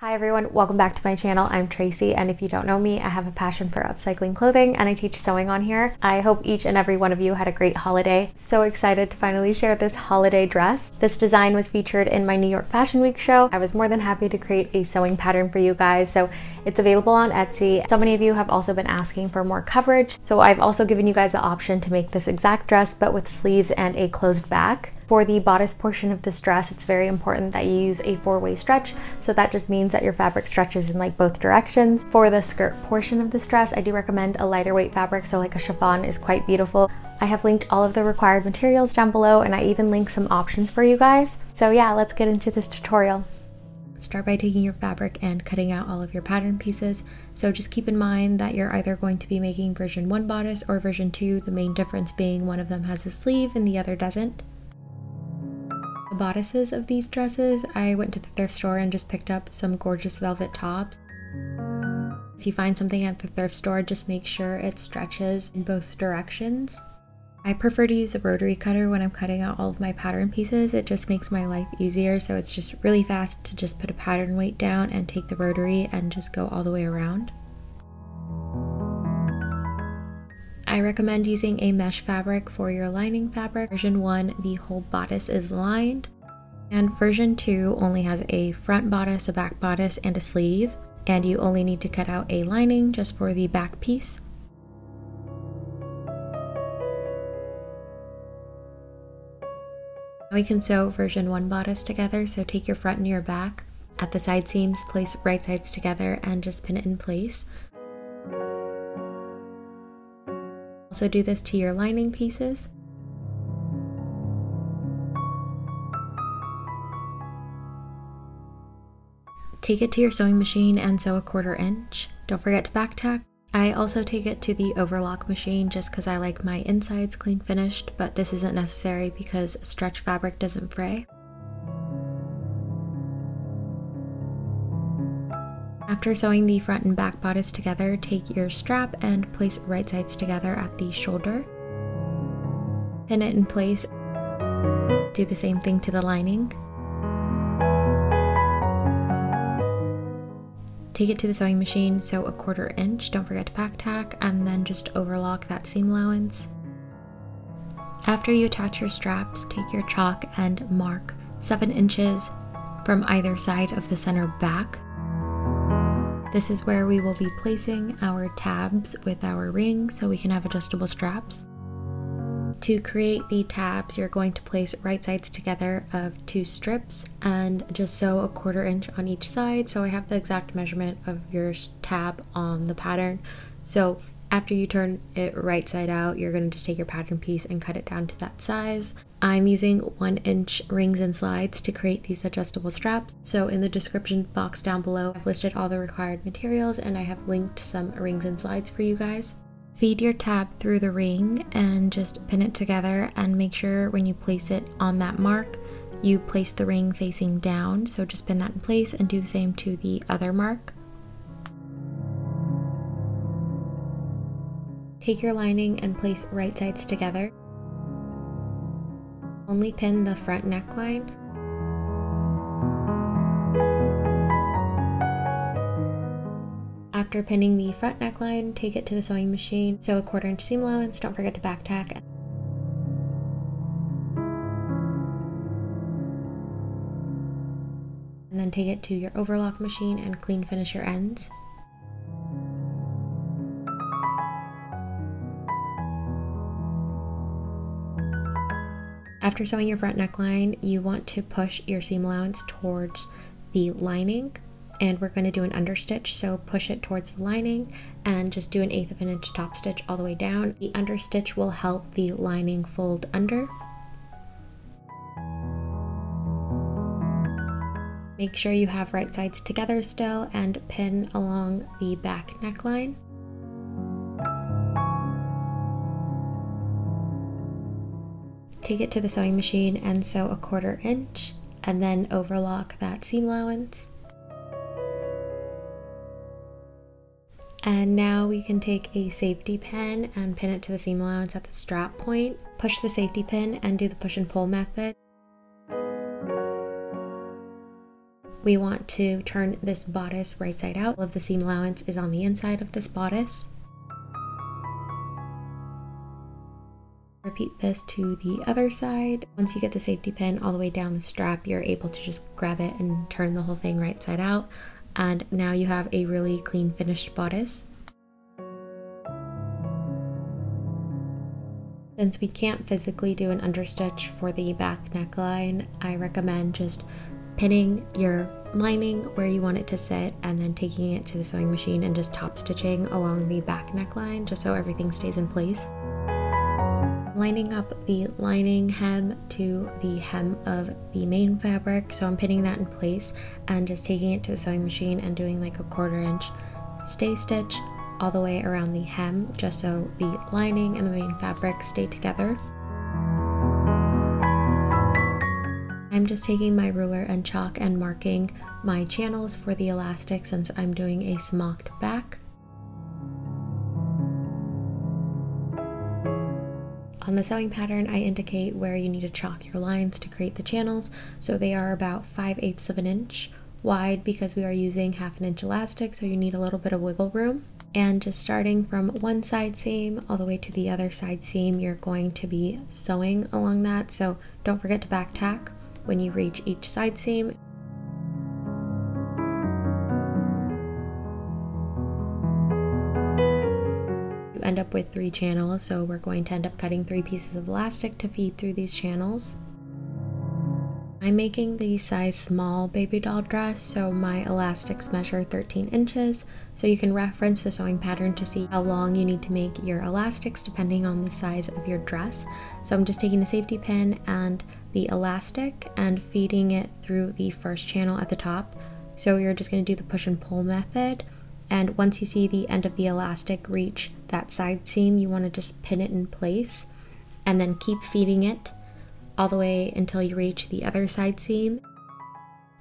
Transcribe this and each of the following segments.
Hi everyone, welcome back to my channel. I'm Tracy, and if you don't know me, I have a passion for upcycling clothing and I teach sewing on here. I hope each and every one of you had a great holiday. So excited to finally share this holiday dress. This design was featured in my New York Fashion Week show. I was more than happy to create a sewing pattern for you guys, so it's available on Etsy. So many of you have also been asking for more coverage, so I've also given you guys the option to make this exact dress but with sleeves and a closed back. For the bodice portion of this dress, it's very important that you use a four-way stretch, so that just means that your fabric stretches in like both directions. For the skirt portion of this dress, I do recommend a lighter weight fabric, so like a chiffon is quite beautiful. I have linked all of the required materials down below, and I even link some options for you guys. So yeah, let's get into this tutorial. Start by taking your fabric and cutting out all of your pattern pieces. So just keep in mind that you're either going to be making version 1 bodice or version 2, the main difference being one of them has a sleeve and the other doesn't. The bodices of these dresses, I went to the thrift store and just picked up some gorgeous velvet tops. If you find something at the thrift store, just make sure it stretches in both directions. I prefer to use a rotary cutter when I'm cutting out all of my pattern pieces. It just makes my life easier, so it's just really fast to just put a pattern weight down and take the rotary and just go all the way around. I recommend using a mesh fabric for your lining fabric. Version 1, the whole bodice is lined, and version 2 only has a front bodice, a back bodice, and a sleeve, and you only need to cut out a lining just for the back piece. Now we can sew version 1 bodice together, so take your front and your back. At the side seams, place right sides together and just pin it in place. Also do this to your lining pieces. Take it to your sewing machine and sew a 1/4 inch. Don't forget to back tack. I also take it to the overlock machine just because I like my insides clean finished, but this isn't necessary because stretch fabric doesn't fray. After sewing the front and back bodice together, take your strap and place right sides together at the shoulder. Pin it in place. Do the same thing to the lining. Take it to the sewing machine, sew a 1/4 inch, don't forget to back tack, and then just overlock that seam allowance. After you attach your straps, take your chalk and mark 7 inches from either side of the center back. This is where we will be placing our tabs with our ring so we can have adjustable straps. To create the tabs, you're going to place right sides together of 2 strips and just sew a 1/4 inch on each side. So I have the exact measurement of your tab on the pattern. So after you turn it right side out, you're going to just take your pattern piece and cut it down to that size. I'm using 1-inch rings and slides to create these adjustable straps. So in the description box down below, I've listed all the required materials and I have linked some rings and slides for you guys. Feed your tab through the ring and just pin it together, and make sure when you place it on that mark, you place the ring facing down. So just pin that in place and do the same to the other mark. Take your lining and place right sides together. Only pin the front neckline. After pinning the front neckline, take it to the sewing machine, sew a 1/4 inch seam allowance, don't forget to back tack. And then take it to your overlock machine and clean finish your ends. After sewing your front neckline, you want to push your seam allowance towards the lining, and we're going to do an understitch, so push it towards the lining and just do an 1/8 inch top stitch all the way down. The understitch will help the lining fold under. Make sure you have right sides together still and pin along the back neckline. Take it to the sewing machine and sew a 1/4 inch, and then overlock that seam allowance. And now we can take a safety pin and pin it to the seam allowance at the strap point. Push the safety pin and do the push and pull method. We want to turn this bodice right side out. All of the seam allowance is on the inside of this bodice. Repeat this to the other side. Once you get the safety pin all the way down the strap, you're able to just grab it and turn the whole thing right side out. And now you have a really clean finished bodice. Since we can't physically do an understitch for the back neckline, I recommend just pinning your lining where you want it to sit and then taking it to the sewing machine and just top stitching along the back neckline just so everything stays in place. Lining up the lining hem to the hem of the main fabric, so I'm pinning that in place and just taking it to the sewing machine and doing like a 1/4 inch stay stitch all the way around the hem just so the lining and the main fabric stay together. I'm just taking my ruler and chalk and marking my channels for the elastic since I'm doing a smocked back. On the sewing pattern, I indicate where you need to chalk your lines to create the channels, so they are about 5/8 of an inch wide because we are using 1/2 inch elastic, so you need a little bit of wiggle room. And just starting from one side seam all the way to the other side seam, you're going to be sewing along that, so don't forget to back tack when you reach each side seam. End up with 3 channels, so we're going to end up cutting 3 pieces of elastic to feed through these channels. I'm making the size small baby doll dress, so my elastics measure 13 inches, so you can reference the sewing pattern to see how long you need to make your elastics depending on the size of your dress. So I'm just taking the safety pin and the elastic and feeding it through the first channel at the top. So you're just going to do the push and pull method. And once you see the end of the elastic reach that side seam, you want to just pin it in place and then keep feeding it all the way until you reach the other side seam.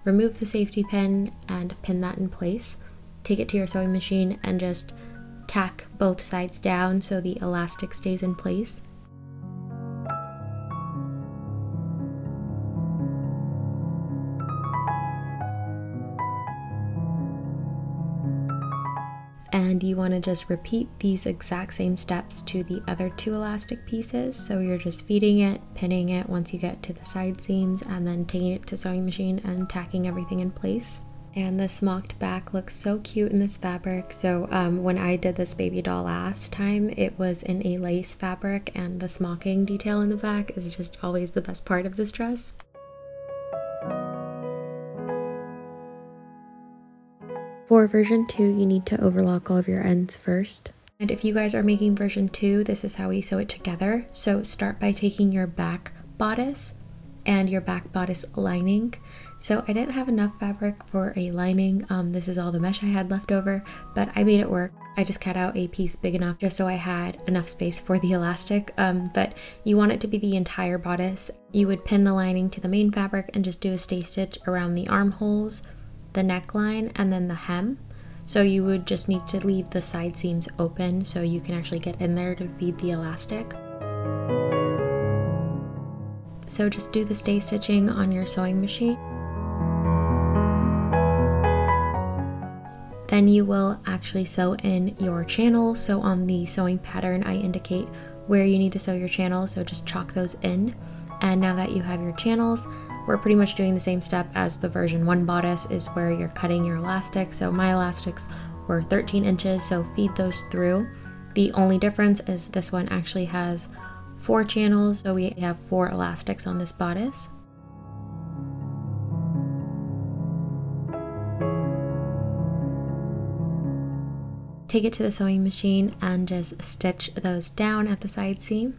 Remove the safety pin and pin that in place. Take it to your sewing machine and just tack both sides down so the elastic stays in place. And you want to just repeat these exact same steps to the other 2 elastic pieces. So you're just feeding it, pinning it once you get to the side seams, and then taking it to sewing machine and tacking everything in place. And the smocked back looks so cute in this fabric. So when I did this baby doll last time, it was in a lace fabric, and the smocking detail in the back is just always the best part of this dress. For version 2, you need to overlock all of your ends first. And if you guys are making version 2, this is how we sew it together. So start by taking your back bodice and your back bodice lining. So I didn't have enough fabric for a lining. This is all the mesh I had left over, but I made it work. I just cut out a piece big enough just so I had enough space for the elastic, but you want it to be the entire bodice. You would pin the lining to the main fabric and just do a stay stitch around the armholes, the neckline, and then the hem. So you would just need to leave the side seams open so you can actually get in there to feed the elastic. So just do the stay stitching on your sewing machine. Then you will actually sew in your channel. So on the sewing pattern, I indicate where you need to sew your channel, so just chalk those in. And now that you have your channels, we're pretty much doing the same step as the version 1 bodice, is where you're cutting your elastic. So my elastics were 13 inches, so feed those through. The only difference is this one actually has 4 channels, so we have 4 elastics on this bodice. Take it to the sewing machine and just stitch those down at the side seam.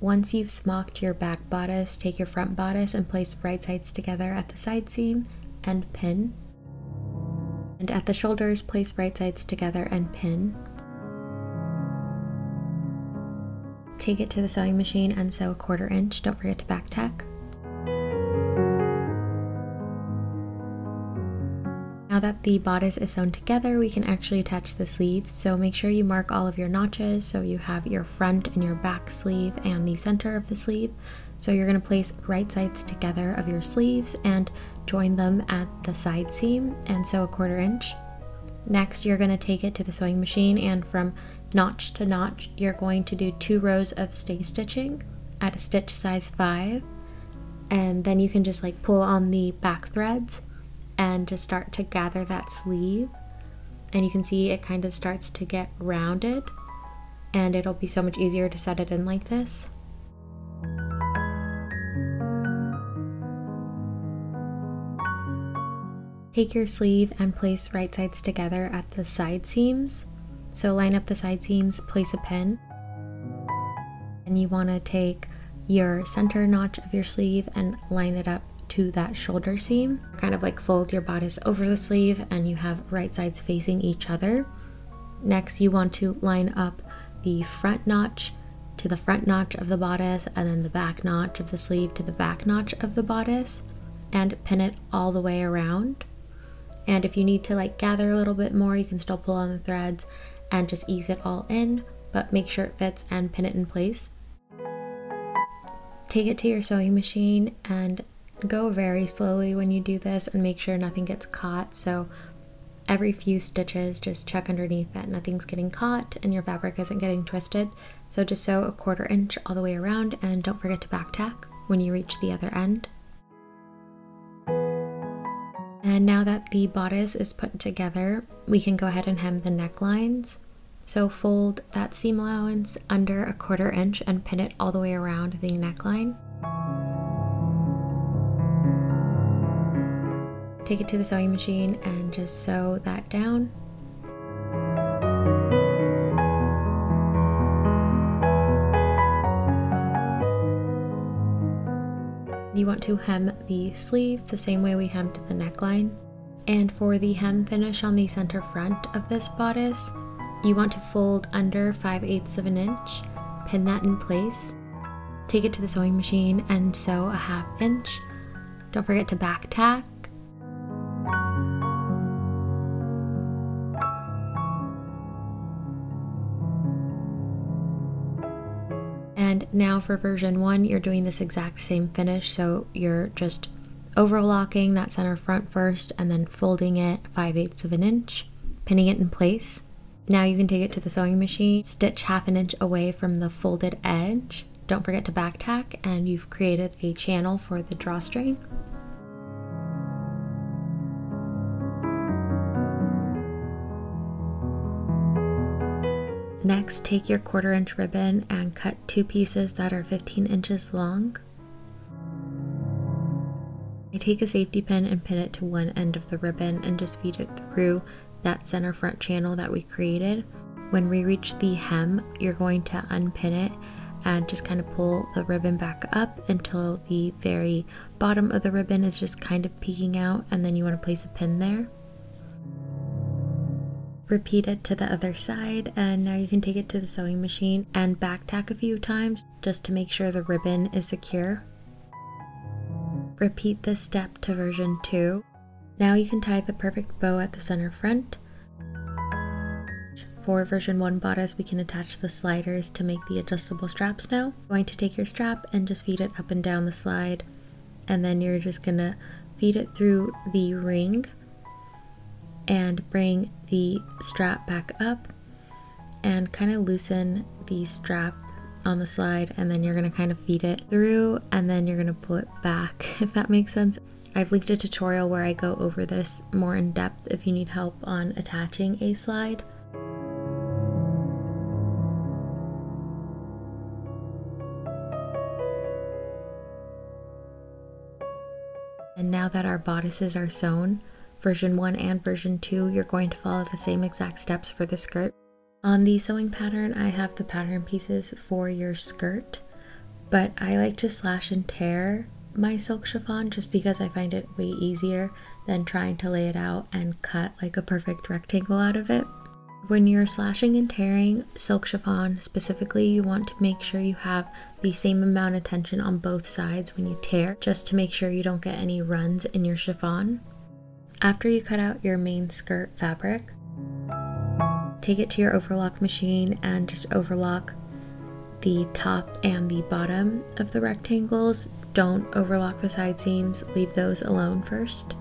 Once you've smocked your back bodice, take your front bodice and place the right sides together at the side seam and pin. And at the shoulders, place right sides together and pin. Take it to the sewing machine and sew a 1/4 inch. Don't forget to back tack. Now that the bodice is sewn together, we can actually attach the sleeves. So make sure you mark all of your notches, so you have your front and your back sleeve and the center of the sleeve. So you're going to place right sides together of your sleeves and join them at the side seam and sew a 1/4 inch. Next, you're going to take it to the sewing machine, and from notch to notch, you're going to do 2 rows of stay stitching at a stitch size 5. And then you can just like pull on the back threads and just start to gather that sleeve. And you can see it kind of starts to get rounded, and it'll be so much easier to set it in like this. Take your sleeve and place right sides together at the side seams. So line up the side seams, place a pin, and you want to take your center notch of your sleeve and line it up to that shoulder seam. Kind of like fold your bodice over the sleeve and you have right sides facing each other. Next, you want to line up the front notch to the front notch of the bodice, and then the back notch of the sleeve to the back notch of the bodice, and pin it all the way around. And if you need to like gather a little bit more, you can still pull on the threads and just ease it all in, but make sure it fits and pin it in place. Take it to your sewing machine and go very slowly when you do this, and make sure nothing gets caught. So every few stitches, just check underneath that nothing's getting caught and your fabric isn't getting twisted. So just sew a 1/4 inch all the way around, and don't forget to back tack when you reach the other end. And now that the bodice is put together, we can go ahead and hem the necklines. So fold that seam allowance under a 1/4 inch and pin it all the way around the neckline. Take it to the sewing machine and just sew that down. You want to hem the sleeve the same way we hemmed the neckline. And for the hem finish on the center front of this bodice, you want to fold under 5/8 of an inch, pin that in place, take it to the sewing machine and sew a 1/2 inch. Don't forget to back tack. And now for version 1, you're doing this exact same finish. So you're just overlocking that center front first and then folding it 5/8 of an inch, pinning it in place. Now you can take it to the sewing machine, stitch 1/2 inch away from the folded edge. Don't forget to back tack, and you've created a channel for the drawstring. Next, take your 1/4 inch ribbon and cut 2 pieces that are 15 inches long. I take a safety pin and pin it to one end of the ribbon and just feed it through that center front channel that we created. When we reach the hem, you're going to unpin it and just kind of pull the ribbon back up until the very bottom of the ribbon is just kind of peeking out, and then you want to place a pin there. Repeat it to the other side, and now you can take it to the sewing machine and back tack a few times just to make sure the ribbon is secure. Repeat this step to version 2. Now you can tie the perfect bow at the center front. For version 1 bodice, we can attach the sliders to make the adjustable straps now. You're going to take your strap and just feed it up and down the slide, and then you're just gonna feed it through the ring and bring the strap back up and kind of loosen the strap on the slide, and then you're gonna kind of feed it through and then you're gonna pull it back, if that makes sense. I've linked a tutorial where I go over this more in depth if you need help on attaching a slide. And now that our bodices are sewn, version 1 and version 2, you're going to follow the same exact steps for the skirt. On the sewing pattern, I have the pattern pieces for your skirt, but I like to slash and tear my silk chiffon just because I find it way easier than trying to lay it out and cut like a perfect rectangle out of it. When you're slashing and tearing silk chiffon specifically, you want to make sure you have the same amount of tension on both sides when you tear, just to make sure you don't get any runs in your chiffon. After you cut out your main skirt fabric, take it to your overlock machine and just overlock the top and the bottom of the rectangles. Don't overlock the side seams, leave those alone first.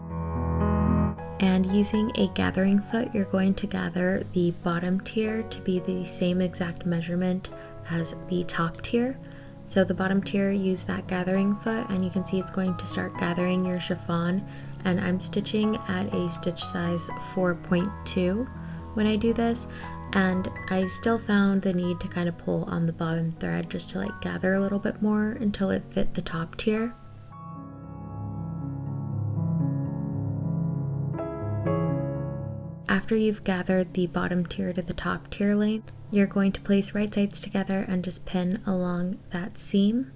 And using a gathering foot, you're going to gather the bottom tier to be the same exact measurement as the top tier. So the bottom tier, use that gathering foot, and you can see it's going to start gathering your chiffon, and I'm stitching at a stitch size 4.2 when I do this, and I still found the need to kind of pull on the bottom thread just to like gather a little bit more until it fit the top tier. After you've gathered the bottom tier to the top tier length, you're going to place right sides together and just pin along that seam.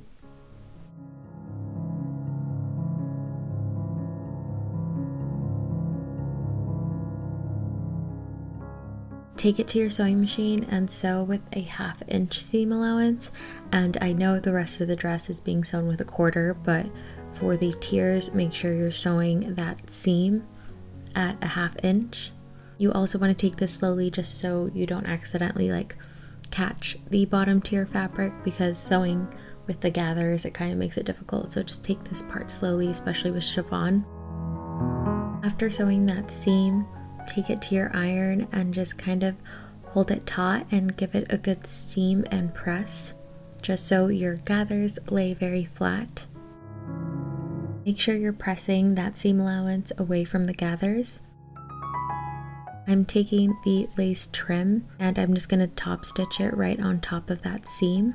Take it to your sewing machine and sew with a 1/2 inch seam allowance. And I know the rest of the dress is being sewn with a 1/4, but for the tiers, make sure you're sewing that seam at a 1/2 inch. You also want to take this slowly just so you don't accidentally like catch the bottom tier fabric, because sewing with the gathers, it kind of makes it difficult. So just take this part slowly, especially with chiffon. After sewing that seam, take it to your iron and just kind of hold it taut and give it a good steam and press, just so your gathers lay very flat. Make sure you're pressing that seam allowance away from the gathers. I'm taking the lace trim and I'm just going to top stitch it right on top of that seam.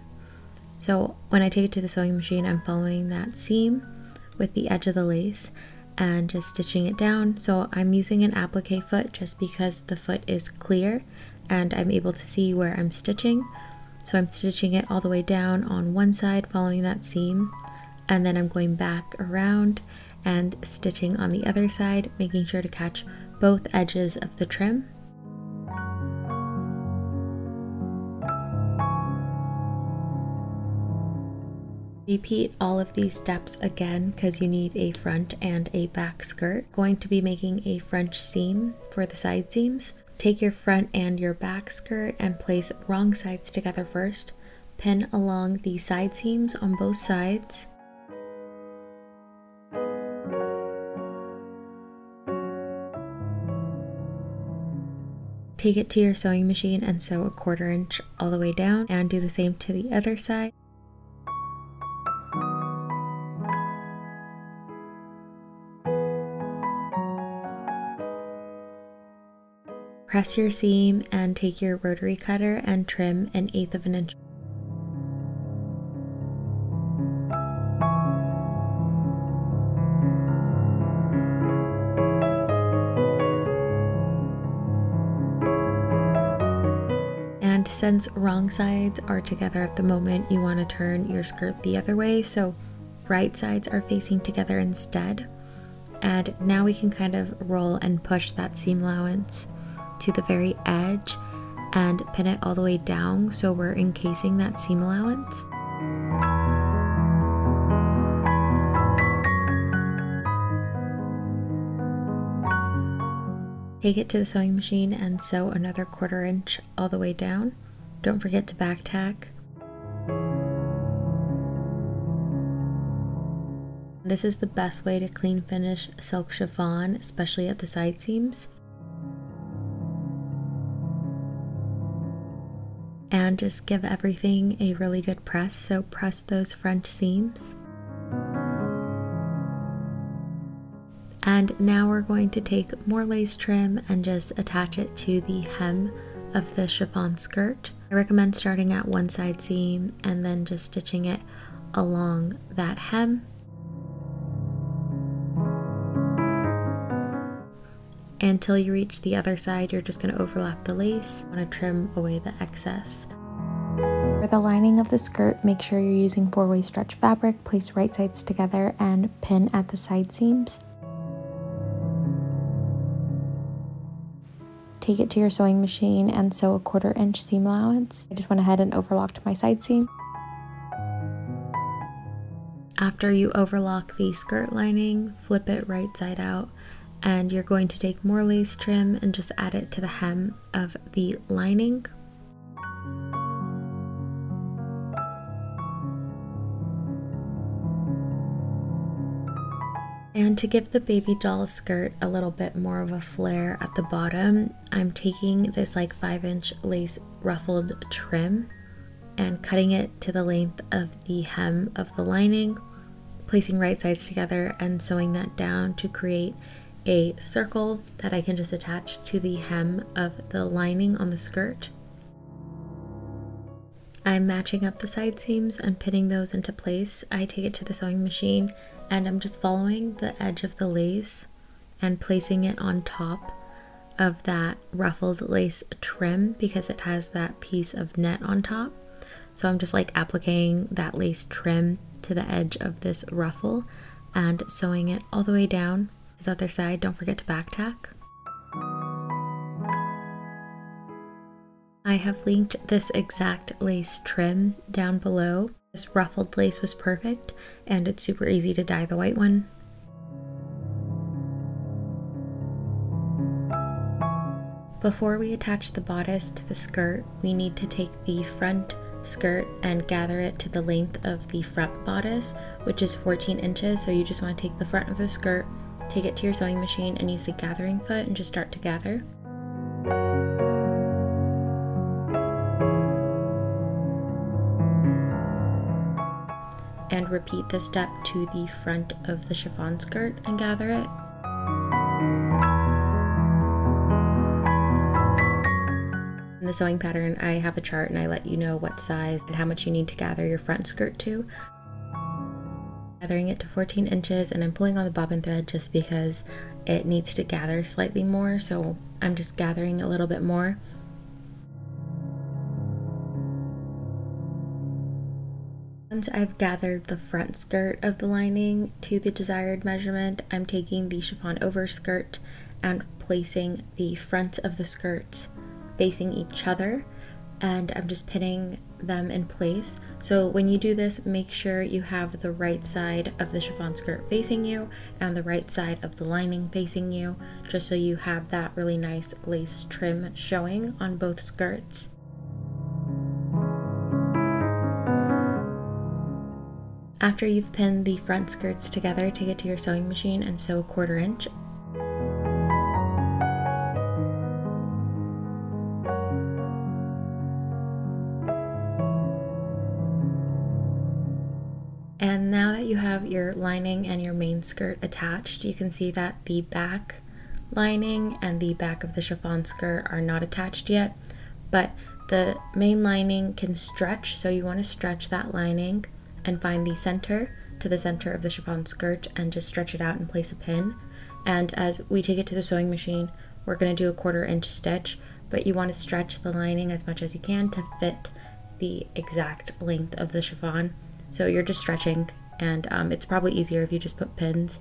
So when I take it to the sewing machine, I'm following that seam with the edge of the lace and just stitching it down. So I'm using an applique foot just because the foot is clear and I'm able to see where I'm stitching. So I'm stitching it all the way down on one side following that seam, and then I'm going back around and stitching on the other side, making sure to catch both edges of the trim. Repeat all of these steps again because you need a front and a back skirt. Going to be making a French seam for the side seams. Take your front and your back skirt and place wrong sides together first. Pin along the side seams on both sides. Take it to your sewing machine and sew a 1/4 inch all the way down, and do the same to the other side. Press your seam and take your rotary cutter and trim an 1/8 inch. Since wrong sides are together at the moment, you want to turn your skirt the other way, so right sides are facing together instead. And now we can kind of roll and push that seam allowance to the very edge and pin it all the way down, so we're encasing that seam allowance. Take it to the sewing machine and sew another 1/4 inch all the way down. Don't forget to back tack. This is the best way to clean finish silk chiffon, especially at the side seams. And just give everything a really good press, so press those French seams. And now we're going to take more lace trim and just attach it to the hem of the chiffon skirt. I recommend starting at one side seam and then just stitching it along that hem. Until you reach the other side, you're just going to overlap the lace. You want to trim away the excess. For the lining of the skirt, make sure you're using 4-way stretch fabric, place right sides together, and pin at the side seams. Take it to your sewing machine and sew a 1/4 inch seam allowance. I just went ahead and overlocked my side seam. After you overlock the skirt lining, flip it right side out, and you're going to take more lace trim and just add it to the hem of the lining. And to give the baby doll skirt a little bit more of a flare at the bottom, I'm taking this like 5-inch lace ruffled trim and cutting it to the length of the hem of the lining, placing right sides together and sewing that down to create a circle that I can just attach to the hem of the lining on the skirt. I'm matching up the side seams and pinning those into place. I take it to the sewing machine and I'm just following the edge of the lace and placing it on top of that ruffled lace trim because it has that piece of net on top. So I'm just like appliquing that lace trim to the edge of this ruffle and sewing it all the way down to the other side. Don't forget to back tack. I have linked this exact lace trim down below. This ruffled lace was perfect and it's super easy to dye the white one. Before we attach the bodice to the skirt, we need to take the front skirt and gather it to the length of the front bodice, which is 14 inches. So you just want to take the front of the skirt, take it to your sewing machine and use the gathering foot and just start to gather. And repeat this step to the front of the chiffon skirt and gather it. In the sewing pattern, I have a chart and I let you know what size and how much you need to gather your front skirt to. Gathering it to 14 inches and I'm pulling on the bobbin thread just because it needs to gather slightly more, so I'm just gathering a little bit more. Once I've gathered the front skirt of the lining to the desired measurement, I'm taking the chiffon overskirt and placing the fronts of the skirts facing each other, and I'm just pinning them in place. So when you do this, make sure you have the right side of the chiffon skirt facing you and the right side of the lining facing you, just so you have that really nice lace trim showing on both skirts. After you've pinned the front skirts together, take it to your sewing machine and sew a 1/4 inch. And now that you have your lining and your main skirt attached, you can see that the back lining and the back of the chiffon skirt are not attached yet, but the main lining can stretch, so you want to stretch that lining and find the center to the center of the chiffon skirt and just stretch it out and place a pin. And as we take it to the sewing machine, we're going to do a 1/4 inch stitch, but you want to stretch the lining as much as you can to fit the exact length of the chiffon. So you're just stretching, and it's probably easier if you just put pins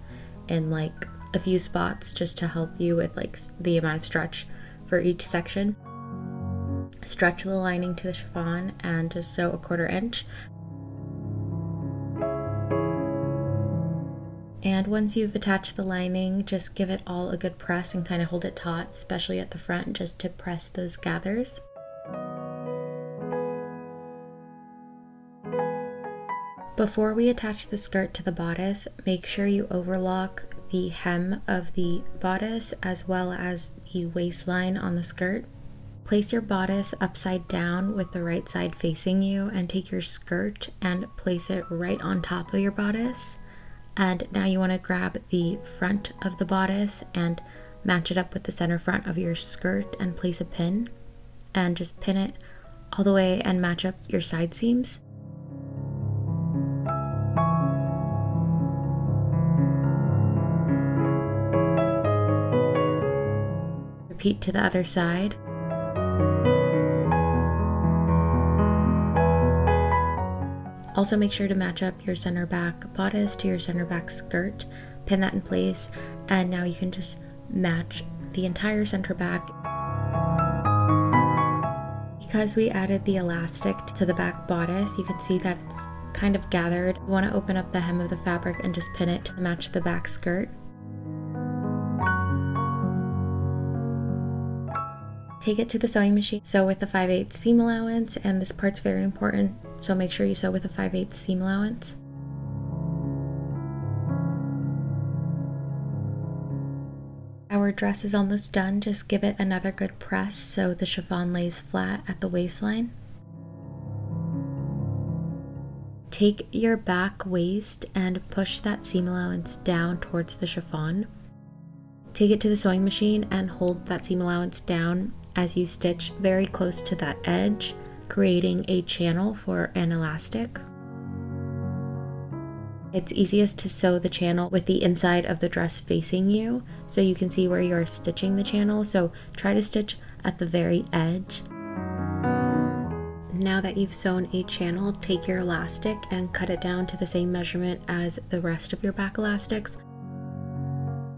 in like a few spots just to help you with like the amount of stretch for each section. Stretch the lining to the chiffon and just sew a 1/4 inch. And once you've attached the lining, just give it all a good press and kind of hold it taut, especially at the front, just to press those gathers. Before we attach the skirt to the bodice, make sure you overlock the hem of the bodice as well as the waistline on the skirt. Place your bodice upside down with the right side facing you and take your skirt and place it right on top of your bodice. And now you want to grab the front of the bodice and match it up with the center front of your skirt and place a pin and just pin it all the way and match up your side seams. Repeat to the other side. Also make sure to match up your center back bodice to your center back skirt, pin that in place, and now you can just match the entire center back. Because we added the elastic to the back bodice, you can see that it's kind of gathered. You want to open up the hem of the fabric and just pin it to match the back skirt. Take it to the sewing machine, sew with the 5/8 seam allowance, and this part's very important, so make sure you sew with a 5/8 seam allowance. our dress is almost done, just give it another good press so the chiffon lays flat at the waistline. Take your back waist and push that seam allowance down towards the chiffon. Take it to the sewing machine and hold that seam allowance down as you stitch very close to that edge, creating a channel for an elastic. It's easiest to sew the channel with the inside of the dress facing you, so you can see where you're stitching the channel, so try to stitch at the very edge. Now that you've sewn a channel, take your elastic and cut it down to the same measurement as the rest of your back elastics.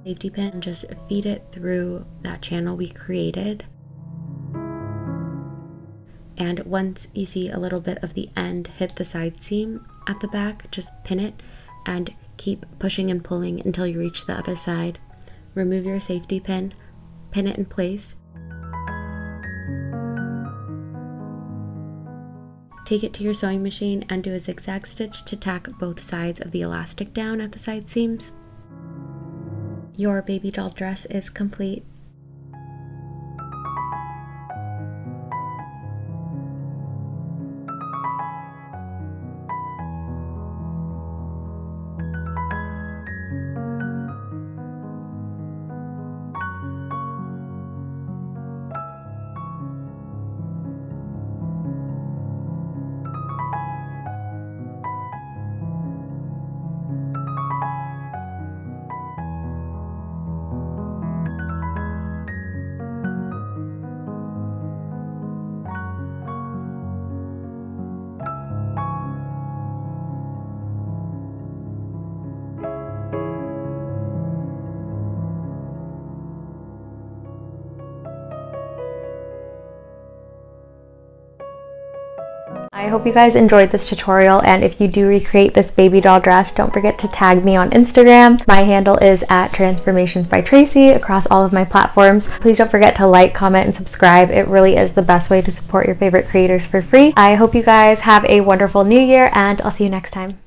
Safety pin, and just feed it through that channel we created. And once you see a little bit of the end hit the side seam at the back, just pin it and keep pushing and pulling until you reach the other side. Remove your safety pin, pin it in place. Take it to your sewing machine and do a zigzag stitch to tack both sides of the elastic down at the side seams. Your baby doll dress is complete. I hope you guys enjoyed this tutorial, and if you do recreate this baby doll dress, don't forget to tag me on Instagram. My handle is @transformationsbytracy across all of my platforms. Please don't forget to like, comment, and subscribe. It really is the best way to support your favorite creators for free. I hope you guys have a wonderful new year, and I'll see you next time.